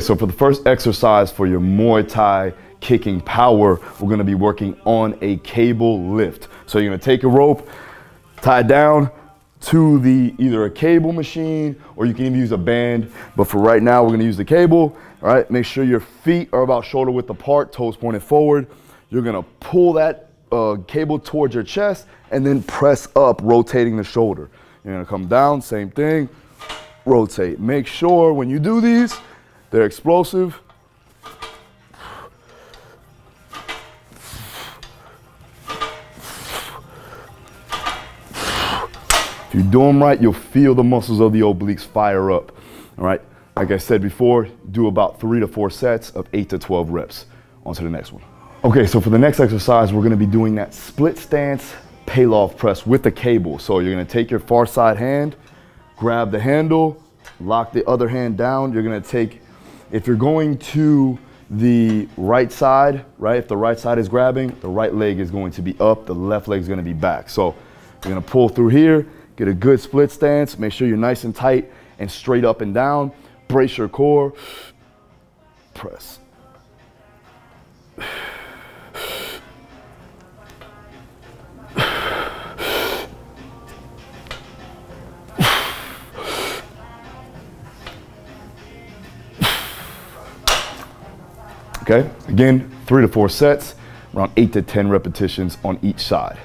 So for the first exercise for your Muay Thai kicking power, we're gonna be working on a cable lift. So you're gonna take a rope, tie it down to the either a cable machine, or you can even use a band, but for right now we're gonna use the cable. All right, make sure your feet are about shoulder width apart, toes pointed forward. You're gonna pull that cable towards your chest and then press up, rotating the shoulder. You're gonna come down, same thing, rotate. Make sure when you do these, they're explosive. If you do them right, you'll feel the muscles of the obliques fire up. All right, like I said before, do about 3 to 4 sets of 8 to 12 reps. On to the next one. Okay, so for the next exercise, we're gonna be doing that split stance Palloff press with the cable. So you're gonna take your far side hand, grab the handle, lock the other hand down. You're gonna take, if you're going to the right side, right? If the right side is grabbing, the right leg is going to be up, the left leg is gonna be back. So you're gonna pull through here, get a good split stance, make sure you're nice and tight and straight up and down, brace your core, press. Okay, again, 3 to 4 sets, around 8 to 10 repetitions on each side.